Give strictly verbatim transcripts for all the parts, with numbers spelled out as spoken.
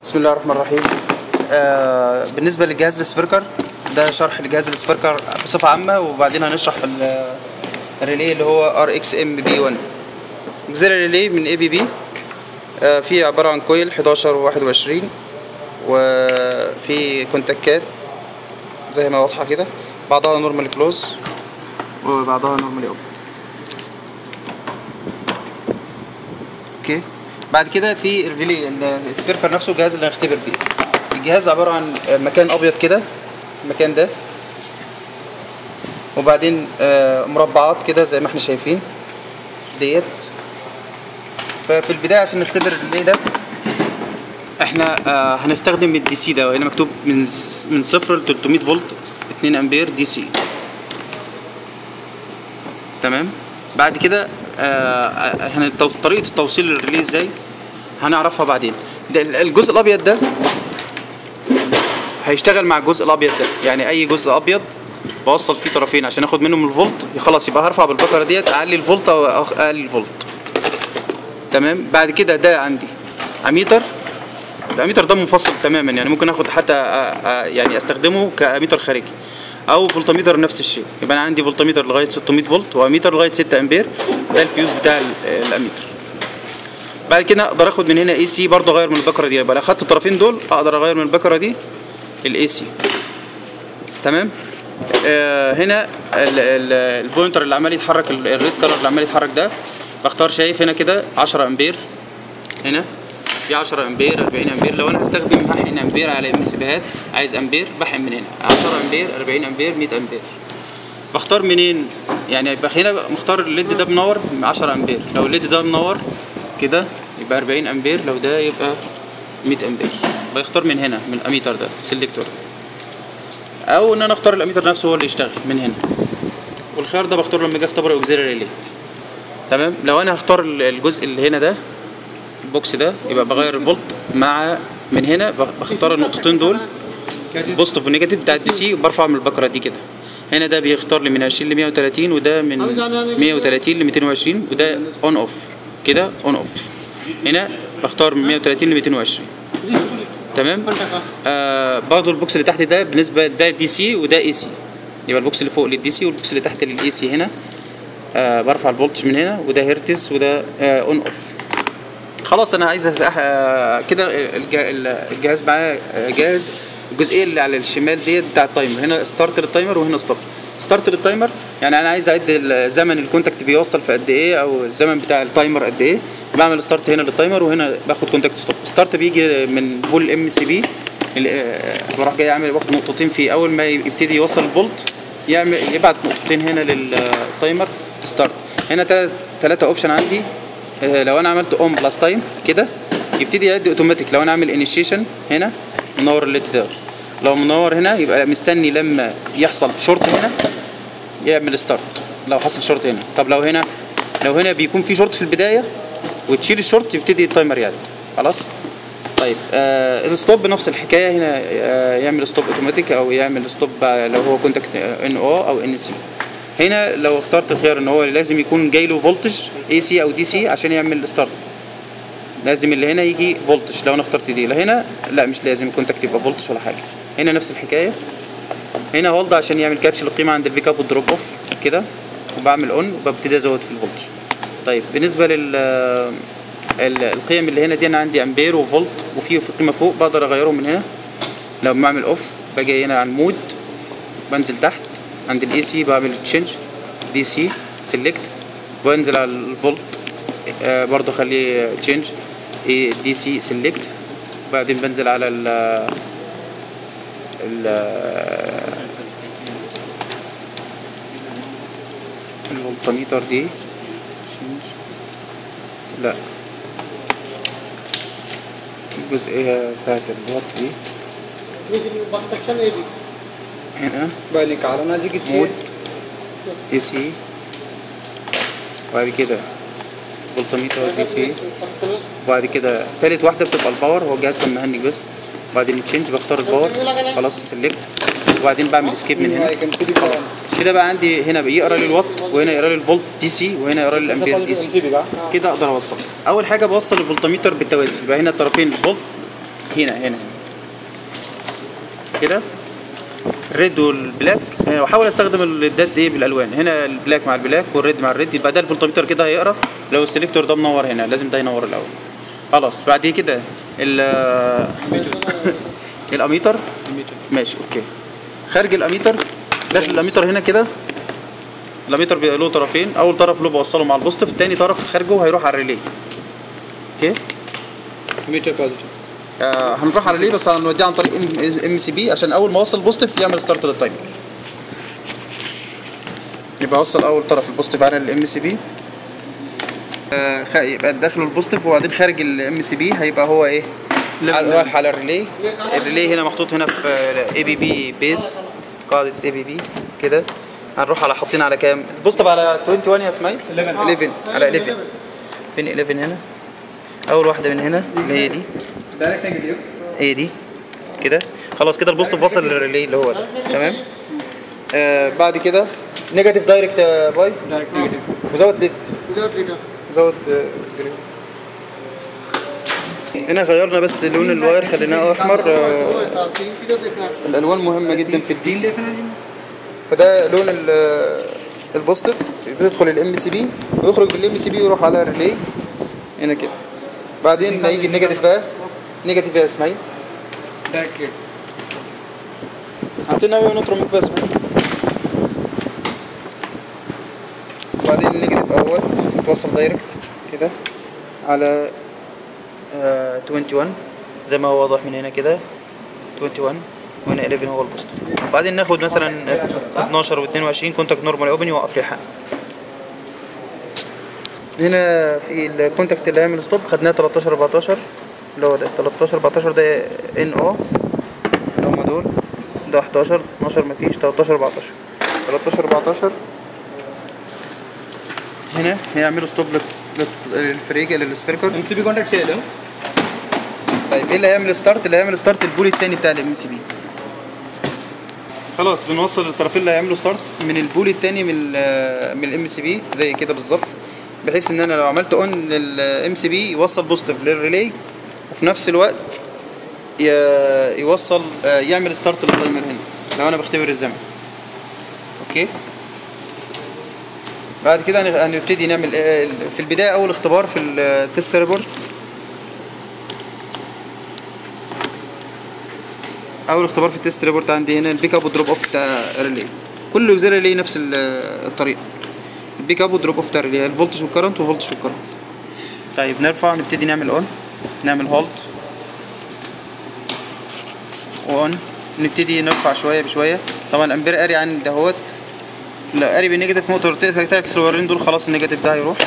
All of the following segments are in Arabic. بسم الله الرحمن الرحيم. آه بالنسبه للجهاز السبيركر، ده شرح لجهاز السبيركر بصفه عامه، وبعدين هنشرح الريلي اللي هو آر إكس إم بي واحد. الجزيره الريلي من إيه بي بي آه فيه عباره عن كويل إحدى عشر وواحد وعشرين، وفي كونتاكات زي ما واضحه كده، بعضها نورمالي كلوز وبعضها نورمالي اوبن. اوكي، بعد كده في الريلي السبيركر نفسه، الجهاز اللي هنختبر بيه. الجهاز عباره عن مكان ابيض كده، المكان ده، وبعدين مربعات كده زي ما احنا شايفين ديت. ففي البدايه عشان نختبر الريلي ده احنا هنستخدم الدي سي ده، وهنا مكتوب من من صفر ل ثلاثمية فولت اتنين امبير دي سي. تمام. بعد كده آه طريقة التوصيل للريلي ازاي هنعرفها بعدين. الجزء الابيض ده هيشتغل مع الجزء الابيض ده، يعني اي جزء ابيض بوصل فيه طرفين عشان اخد منهم الفولت. خلاص، يبقى هرفع بالبكره ديت اعلي الفولت او اقلل الفولت. تمام. بعد كده ده عندي اميتر، الاميتر ده منفصل تماما، يعني ممكن اخد حتى يعني استخدمه كاميتر خارجي او فولتميتر نفس الشيء. يبقى انا عندي فولتميتر لغايه ستمية فولت، واميتر لغايه ستة امبير. ده الفيوز بتاع الاميتر. بعد كده اقدر اخد من هنا اي سي برضه، اغير من البكره دي. يبقى لو اخدت الطرفين دول اقدر اغير من البكره دي الاي سي. تمام. آه هنا البوينتر اللي عمال يتحرك، الريد كلر اللي عمال يتحرك ده، بختار شايف هنا كده عشرة امبير، هنا دي عشرة امبير، أربعين امبير. لو انا هستخدم هحقن امبير على ام سي بيهات، عايز امبير بحقن من هنا عشرة امبير، أربعين امبير، مية امبير. بختار منين؟ يعني يبقى هنا مختار الليد ده منور عشرة امبير، لو الليد ده منور كده يبقى أربعين امبير، لو ده يبقى مية امبير. بختار من هنا من الاميتر ده، السلكتور ده، او ان انا اختار الاميتر نفسه هو اللي يشتغل من هنا. والخيار ده بختاره لما اجي اختبر اوكزيلري ريلي. تمام. لو انا هختار الجزء اللي هنا ده، البوكس ده، يبقى بغير الفولت مع من هنا، بختار النقطتين دول بوزيتيف ونيجاتيف بتاع الدي سي، وبرفع من البكره دي كده. هنا ده بيختار لي من عشرين ل مية وتلاتين، وده من مية وتلاتين ل ميتين وعشرين، وده اون اوف كده، اون اوف. هنا بختار من مية وتلاتين ل ميتين وعشرين. تمام. آه برضه البوكس اللي تحت ده بالنسبه ده دي سي وده اي سي، يبقى البوكس اللي فوق للدي سي والبوكس اللي تحت للاي سي. هنا آه برفع الفولتج من هنا، وده هرتز، وده آه اون اوف. خلاص، انا عايز كده الجهاز معاه جاهز. الجزئيه اللي على الشمال ديت بتاع التايمر، هنا ستارت للتايمر وهنا ستوب. ستارت للتايمر يعني انا عايز اعد زمن الكونتاكت بيوصل في قد ايه، او الزمن بتاع التايمر قد ايه. بعمل ستارت هنا للتايمر، وهنا باخد كونتاكت ستوب. ستارت بيجي من بول ام سي بي، بروح جاي اعمل باخد نقطتين فيه. اول ما يبتدي يوصل الفولت يعمل يبعت نقطتين هنا للتايمر ستارت. هنا ثلاثه اوبشن عندي. لو انا عملت اون بلس تايم كده يبتدي يعد اوتوماتيك. لو انا اعمل انيشيشن هنا منور الليد ده، لو منور هنا يبقى مستني لما يحصل شورت هنا يعمل ستارت لو حصل شورت هنا. طب لو هنا لو هنا بيكون في شورت في البدايه وتشيل الشورت يبتدي التايمر يعد. خلاص. طيب آه الستوب نفس الحكايه. هنا آه يعمل ستوب اوتوماتيك، او يعمل ستوب لو هو كونتاكت ان او او ان سي. هنا لو اخترت الخيار ان هو لازم يكون جاي له فولتج اي سي او دي سي عشان يعمل ستارت، لازم اللي هنا يجي فولتج. لو انا اخترت دي لهنا لا، مش لازم الكونتاكت يبقى فولتج ولا حاجه. هنا نفس الحكايه. هنا هولد عشان يعمل كاتش للقيمه عند البيك اب والدروب اوف كده، وبعمل اون وببتدي ازود في الفولتج. طيب بالنسبه لل القيم اللي هنا دي، انا عندي امبير وفولت، وفي في قيمه فوق بقدر اغيرهم من هنا. لو بعمل اوف باجي هنا على المود، بنزل تحت عند الاي سي بعمل تشينج دي سي سيلكت، وانزل على الفولت آه برضو اخليه تشينج دي سي سيلكت، بعدين بنزل على ال الفولتميتر دي تشينج، لا الجزئيه بتاعت الفولت دي هنا بالك على نازك تشيل دي سي، وبعد كده فولتميتر دي سي، وبعد كده ثالث واحده بتبقى الباور. هو الجهاز كان مهنج بس. وبعدين تشينج بختار الباور، خلاص سيلكت، وبعدين بعمل اسكيب من هنا. خلاص كده بقى عندي هنا بيقرا لي الوات، وهنا يقرا لي الفولت دي سي، وهنا يقرا لي الامبير دي سي. كده اقدر اوصل. اول حاجه بوصل الفولتميتر بالتوازي، يبقى هنا طرفين الفولت هنا هنا كده ريد والبلاك. واحاول استخدم الريدات دي بالالوان، هنا البلاك مع البلاك والريد مع الريد، يبقى ده الفولتميتر كده هيقرا. لو السلكتور ده منور هنا لازم ده ينور الاول. خلاص بعد كده الاميتر ماشي اوكي. خارج الاميتر داخل الاميتر هنا كده، الاميتر بيبقى له طرفين، اول طرف له بوصله مع البوزيتيف، تاني طرف خارجه هيروح على الريلي. اوكي اميتر بوزيتيف آه هنروح على الريلي بس هنوديه عن طريق ام سي بي، عشان اول ما اوصل البوزيتيف يعمل ستارت للتايمر. يبقى اوصل اول طرف البوزيتيف على الام سي بي، يبقى داخله البوزيتيف وبعدين خارج الام سي بي هيبقى هو ايه رايح على الريلي. الريلي هنا محطوط هنا في اي بي بي بيز، قاعده اي بي بي كده. هنروح على حاطين على كام البوزيتيف؟ على واحد وعشرين يا اسماعيل. احداشر على احداشر. فين احداشر هنا؟ اول واحده من هنا اللي هي دي ايه دي كده. خلاص كده البوزيتيف وصل للريلي اللي هو ده تمام. آه بعد كده نيجاتيف دايركت يا باي، دايركت نيجاتيف وزود ليد زود جرين. هنا غيرنا بس لون الواير خليناه احمر. الالوان مهمه جدا في الدين، فده لون البوزيتيف بيدخل الام سي بي ويخرج بالام سي بي ويروح على الريلي هنا كده. بعدين هيجي النيجاتيف بقى، نيجاتيف يا اسماعيل دايركت ليد حطينا ونطرم بس. بعدين النيجاتيف اول توصل دايركت كده على آه واحد وعشرين زي ما هو واضح من هنا كده واحد وعشرين، وهنا احداشر هو البوزيتيف. وبعدين ناخد مثلا اتناشر و22 كونتاكت نورمال اوبن يوقف لي حق. هنا في الكونتاكت اللي هيعمل ستوب خدناه تلتاشر اربعتاشر اللي هو ده تلتاشر اربعتاشر ده ان او اللي هم دول، ده احداشر اتناشر مفيش تلتاشر اربعتاشر تلتاشر اربعتاشر. هنا هيعملوا ستوب للفريجه للسبيركر ام سي بي كونتاكت شايله. طيب ايه اللي هيعمل ستارت؟ اللي هيعمل ستارت البولي الثاني بتاع الام سي بي. خلاص بنوصل الطرفين اللي هيعملوا ستارت من البولي الثاني من من الام سي بي زي كده بالظبط، بحيث ان انا لو عملت اون للام سي بي يوصل بوزيتيف للريلي وفي نفس الوقت يوصل يعمل ستارت للتايمر هنا لو انا بختبر الزمن. اوكي بعد كده هنبتدي نعمل في البداية أول اختبار في التست ريبورت. أول اختبار في التست ريبورت عندي هنا البيك أب والدروب أوف بتاع الريلي، كل وزارة ريلي نفس الطريقة، البيك أب والدروب أوف بتاع الريلي الفولتج والكرنت وفولتج والكرنت. طيب نرفع نبتدي نعمل أون، نعمل هولد وأون، نبتدي نرفع شوية بشوية. طبعا الأمبير قاري عن دهوت، لو قارب النيجاتيف موتور تاكس الوارين دول خلاص النيجاتيف ده هيروح،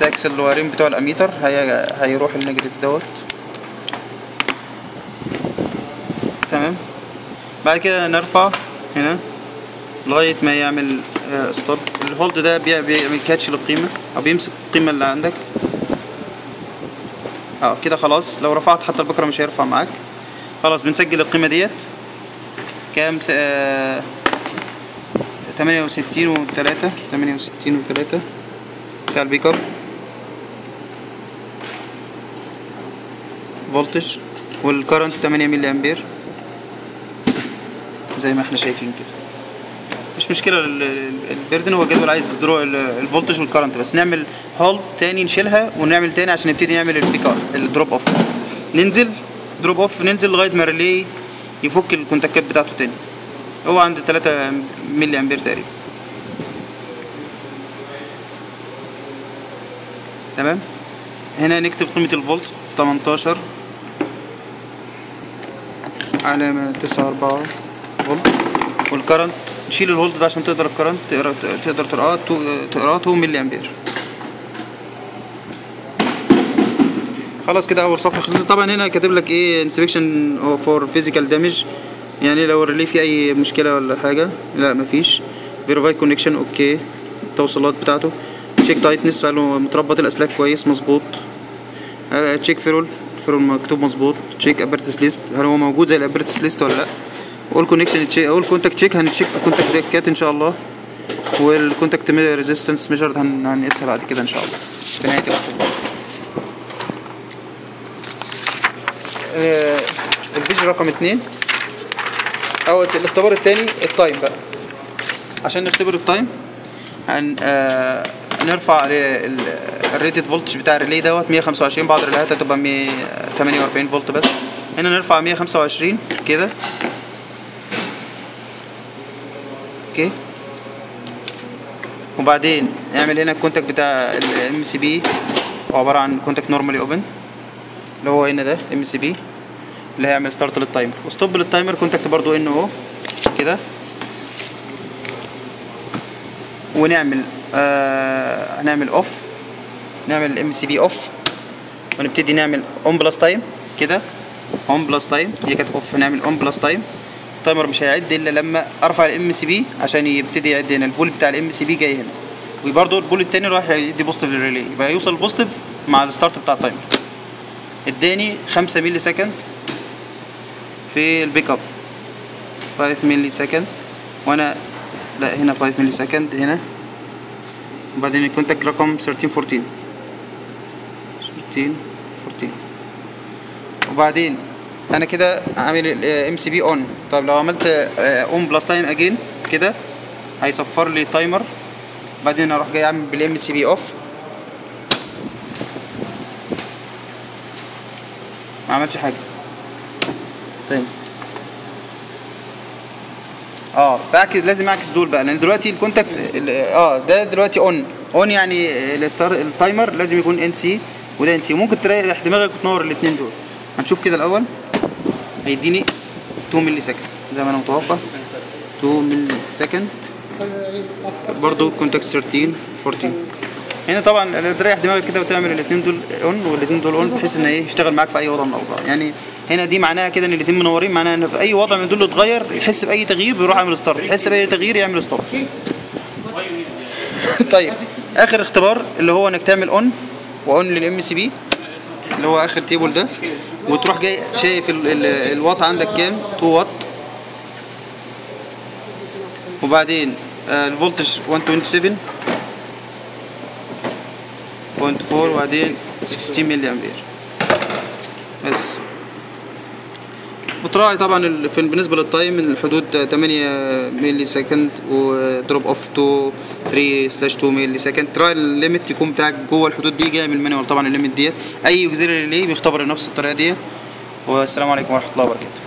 تاكس الوارين بتوع الاميتر هي... هيروح النيجاتيف دوت تمام. بعد كده نرفع هنا لغايه ما يعمل ستوب. الهولد ده بيعمل كاتش للقيمه او بيمسك القيمه اللي عندك اه كده. خلاص لو رفعت حتى البكره مش هيرفع معاك. خلاص بنسجل القيمه ديت كام؟ تمانية وستين وتلاتة تمانية وستين وتلاتة بتاع البيك اب، فولتج والكرنت تمانية ملي امبير زي ما احنا شايفين كده. مش مشكلة البيردن، هو الجدول عايز الدرو الفولتج والكرنت بس. نعمل هولد تاني نشيلها ونعمل تاني عشان نبتدي نعمل البيك اب الدروب اوف. ننزل دروب اوف ننزل لغاية ما ريلي يفك الكونتاكتات بتاعته تاني. هو عند تلاتة ملي امبير تقريبا تمام. هنا نكتب قيمة الفولت تمنتاشر علامة تسعة اربعة فولت، والكرنت نشيل الفولت ده عشان تقدر الكرنت تقرا تقدر تقراه تقراه اتنين ملي امبير. خلاص كده اول صفحه خلصت. طبعا هنا كاتب لك ايه انسبكشن فور فيزيكال دامج، يعني لو الريلي فيه اي مشكله ولا حاجه. لا مفيش. فيريفاي كونكشن اوكي، التوصيلات بتاعته. تشيك تايتنس قال له متربط الاسلاك كويس مظبوط. تشيك فيرول فيرول مكتوب مظبوط. تشيك ابرتس ليست هل هو موجود زي الابرتس ليست ولا لا. اول كونكشن تشيك اول كونتاكت تشيك، هنتشيك الكونتاكت ديت ان شاء الله. والكونتاكت ريزيستنس ميجرد هنقيسها بعد كده ان شاء الله في نهايه الاختبار. الفيديو رقم اتنين او الاختبار التاني التايم بقى. عشان نختبر التايم هن آه نرفع الريتد فولتج بتاع الريلي دوت مية وخمسة وعشرين. بعض الريليات هتبقى ثمانية وأربعين فولت بس، هنا نرفع مية وخمسة وعشرين كده. اوكي، وبعدين نعمل هنا الكونتاكت بتاع الام سي بي، هو عباره عن كونتاكت نورمالي اوبن اللي هو هنا ده ام سي بي اللي هيعمل ستارت للتايمر وستوب للتايمر. كونتاكت برضو ان او كده، ونعمل آه هنعمل اوف، نعمل ام سي بي اوف، ونبتدي نعمل اون بلس تايم كده. اون بلس تايم هي كانت اوف، هنعمل اون بلس تايم. التايمر مش هيعد الا لما ارفع الام سي بي عشان يبتدي يعد هنا. البول بتاع الام سي بي جاي هنا، وبرده البول التاني رايح يدي بوزيتيف للريلي، يبقى هيوصل البوزيتيف مع الستارت بتاع التايمر. اداني خمسة مللي سكند في البيك اب، خمسة مللي سكند، وانا لا هنا خمسة مللي سكند هنا. وبعدين الكونتاكت رقم ثلاثة عشر أربعة عشر أربعة عشر. وبعدين انا كده عامل الام سي بي اون. طب لو عملت اون بلس تايم اجين كده هيصفر لي تايمر. بعدين اروح جاي اعمل بالام سي بي اوف، ما عملش حاجه تاني. اه بعكس، لازم اعكس دول بقى، لان دلوقتي الكونتاكت اه ده دلوقتي اون اون يعني التايمر لازم يكون ان سي وده ان سي. وممكن تريح دماغك وتنور الاثنين دول. هنشوف كده الاول، هيديني اتنين مللي سكند زي ما انا متوقع، اتنين مللي سكند برضه كونتاكت ثلاثة عشر أربعة عشر. هنا طبعا تريح دماغك كده وتعمل الاثنين دول اون والاثنين دول اون، بحيث ان ايه يشتغل معاك في اي وضع من الاوضاع. يعني هنا دي معناها كده ان الاثنين منورين، معناها ان في اي وضع من دول اتغير يحس باي تغيير بيروح يعمل ستارت، يحس باي تغيير يعمل ستوب. طيب اخر اختبار اللي هو انك تعمل اون واون للام سي بي اللي هو اخر تيبل ده، وتروح جاي شايف الواط عندك كام، اتنين واط، وبعدين الفولتج مية وسبعة وعشرين صفر فاصلة أربعة وبعدين ستة عشر ملي امبير بس. وتراعي طبعا بالنسبه للتايم الحدود ثمانية ملي سكند ودروب اوف اتنين ثلاثة سلاش اتنين ملي سكند. تراعي الليميت يكون بتاعك جوه الحدود دي، جايه من المانيوال طبعا الليميت ديت. اي اوكزيلري ريلي بيختبر نفس الطريقه ديت. والسلام عليكم ورحمه الله وبركاته.